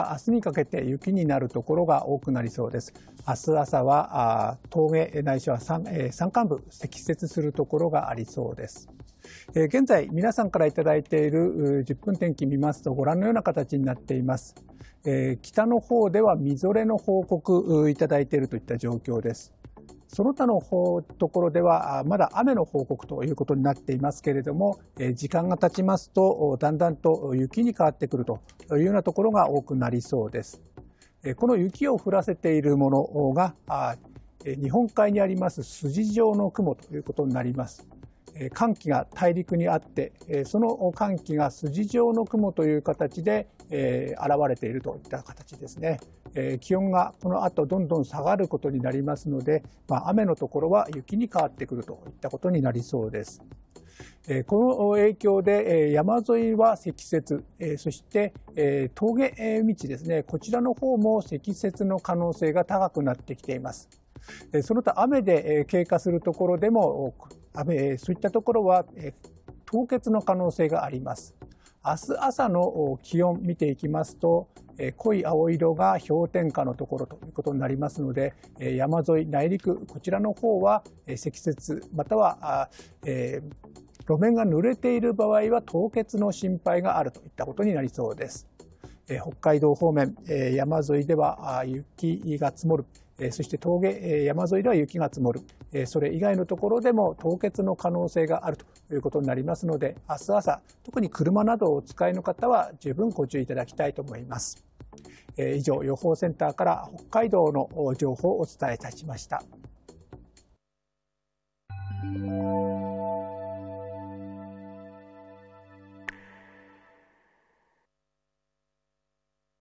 明日にかけて雪になるところが多くなりそうです。明日朝は峠ないしは山間部積雪するところがありそうです。現在皆さんからいただいている10分天気見ますとご覧のような形になっています。北の方ではみぞれの報告いただいているといった状況です。その他のところではまだ雨の報告ということになっていますけれども、時間が経ちますとだんだんと雪に変わってくるというようなところが多くなりそうです。この雪を降らせているものが日本海にあります筋状の雲ということになります。寒気が大陸にあって、その寒気が筋状の雲という形で現れているといった形ですね。気温がこの後どんどん下がることになりますので、雨のところは雪に変わってくるといったことになりそうです。この影響で山沿いは積雪、そして峠道ですね、こちらの方も積雪の可能性が高くなってきています。その他雨で経過するところでもそういったところは凍結の可能性があります。明日朝の気温見ていきますと、濃い青色が氷点下のところということになりますので、山沿い、内陸、こちらの方は積雪、または路面が濡れている場合は凍結の心配があるといったことになりそうです。北海道方面、山沿いでは雪が積もる。そして峠、山沿いでは雪が積もる。それ以外のところでも凍結の可能性があるということになりますので、明日朝、特に車などをお使いの方は十分ご注意いただきたいと思います。以上、予報センターから北海道の情報をお伝えいたしました。